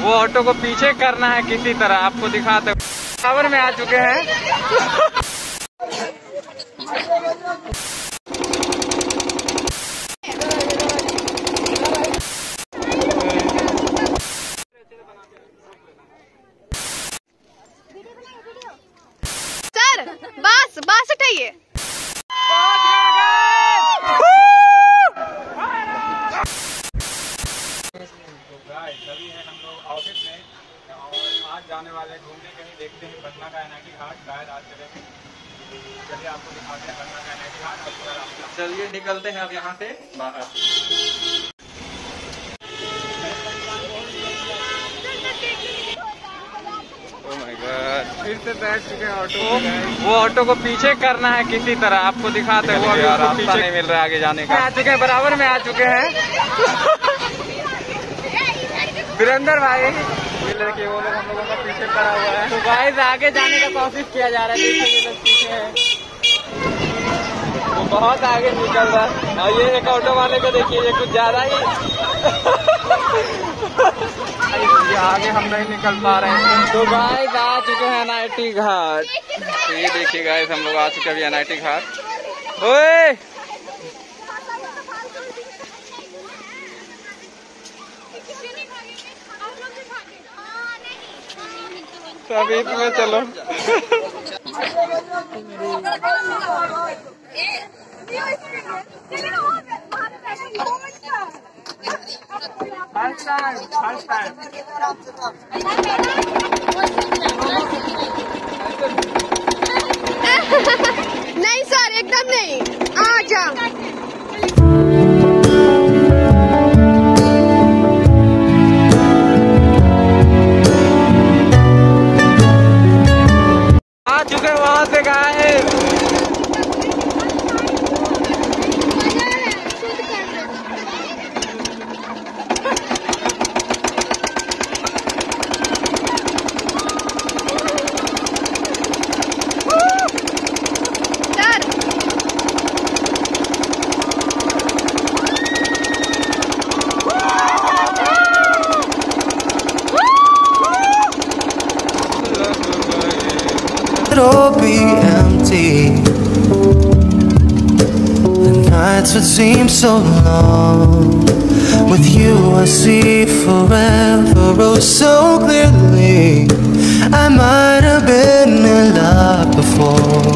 वो ऑटो को पीछे करना है किसी तरह। आपको दिखाते खबर में आ चुके हैं। जाने वाले घूमने कहीं देखते हैं पटना का एनआईटी घाट, शायद आज चलेंगे। चलिए आपको दिखाते हैं पटना का एनआईटी घाट। चलिए निकलते हैं अब यहाँ से बाहर। फिर से बैठ चुके हैं ऑटो। वो ऑटो को पीछे करना है किसी तरह। आपको दिखाते हैं वो रास्ता नहीं मिल रहा है आगे जाने का। आ चुके हैं, बराबर में आ चुके हैं वीरेंद्र भाई। लड़के वो लोग हम लोगों का पीछे पड़ा हुआ है, तो गाइस आगे जाने का कोशिश किया जा रहा है। ये लोग पीछे हैं, वो बहुत आगे निकल रहा है। और ये एक ऑटो वाले को देखिए, ये कुछ ज्यादा ही ये आगे हम नहीं निकल पा रहे हैं। तो गाइस आ चुके हैं एनआईटी घाट। तो ये देखिए गाइस हम लोग आ चुके हैं एनआईटी घाट। ओए अभी तुम्हें चलो नहीं सर, एकदम नहीं। आ जाओ। It'll be empty. The nights would seem so long. With you I see forever, oh so clearly. I might have been alive before.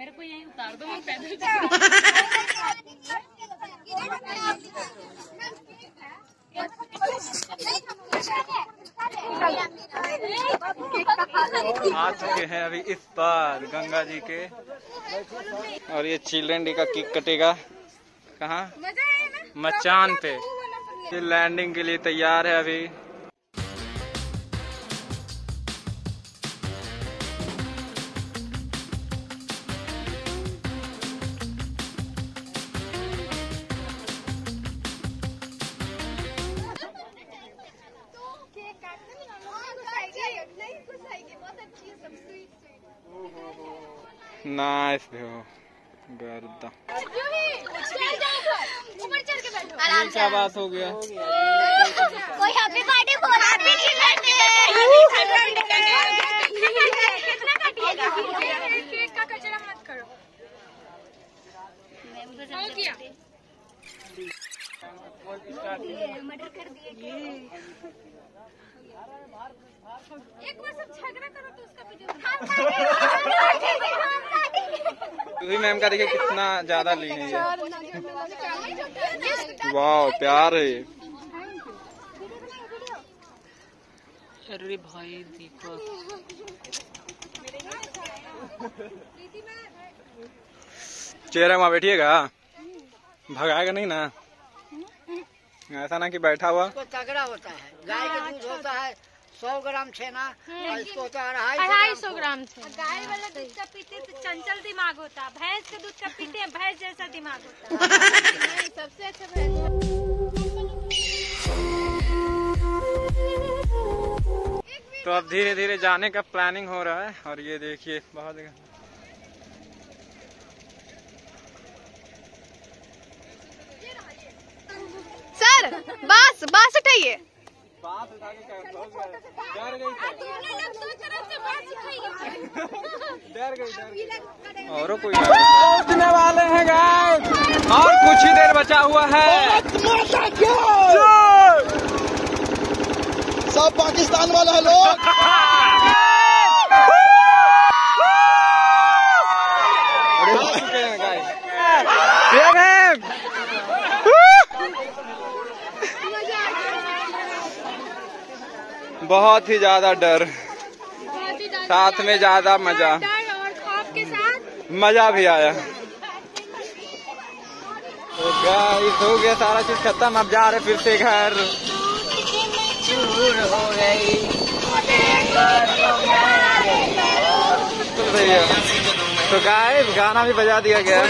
मेरे को यहीं उतार दो, मैं पैदल आ चुके हैं अभी इस बार गंगा जी के। और ये चिल्ड्रेन का किक कटेगा कहाँ? मचान पे। ये लैंडिंग के लिए तैयार है अभी। नाइस गर्दा। आराम से बात हो गया। कोई हैप्पी बर्थडे बोल केक का कचरा मत करो। किया मर्डर कर दिए। एक बार सब झगड़ा करो तो उसका भी मैम का देखिए कितना ज्यादा ली है। वाह प्यार है। अरे भाई दीपक चेहरा वहाँ बैठिएगा, भगाएगा नहीं ना। ऐसा ना कि बैठा हुआ तगड़ा होता है। गाय का दूध होता है 100 ग्राम छेना, इसको होता है 250 ग्राम। गाय वाला दूध का पीते तो चंचल दिमाग होता है, भैंस के दूध का पीते हैं भैंस जैसा दिमाग होता है। सबसे अच्छा भैंस। तो अब धीरे धीरे जाने का प्लानिंग हो रहा है। और ये देखिए बहुत सर बस बस उठाइए और कोई पहुँचने वाले हैं गाइस, और कुछ ही देर बचा हुआ है। सब पाकिस्तान वाले हैं लोग बहुत ही ज्यादा डर, साथ में ज्यादा मजा, और खौफ के साथ मजा भी आया। तो गाइस हो गया सारा चीज खत्म, अब जा रहे फिर से घर। तो गाइस गाना भी बजा दिया गया है।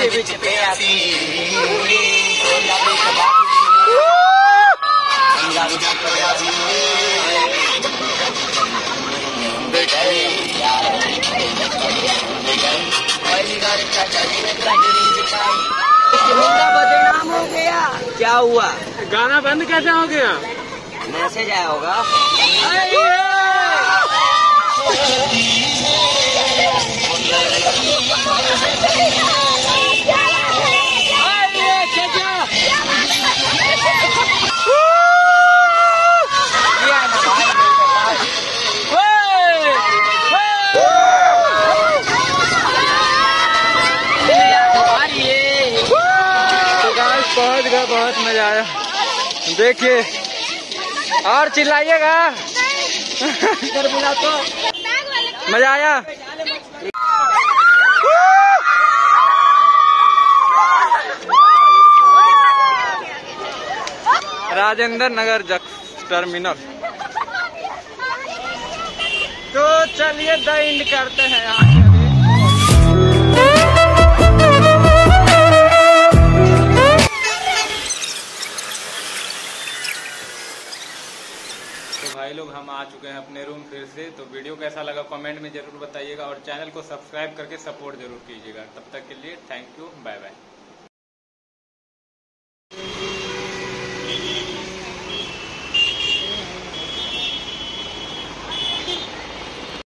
बदनाम हो गया, क्या हुआ? गाना बंद कैसे हो गया? मैसेज आया होगा। बहुत मजा आया, देखिए और चिल्लाइएगा इधर बुला तो मजा आया। Rajendra Nagar junction terminal. तो चलिए द एंड करते हैं यहाँ। भाई लोग हम आ चुके हैं अपने रूम फिर से। तो वीडियो कैसा लगा कमेंट में जरूर बताइएगा और चैनल को सब्सक्राइब करके सपोर्ट जरूर कीजिएगा। तब तक के लिए थैंक यू, बाय बाय।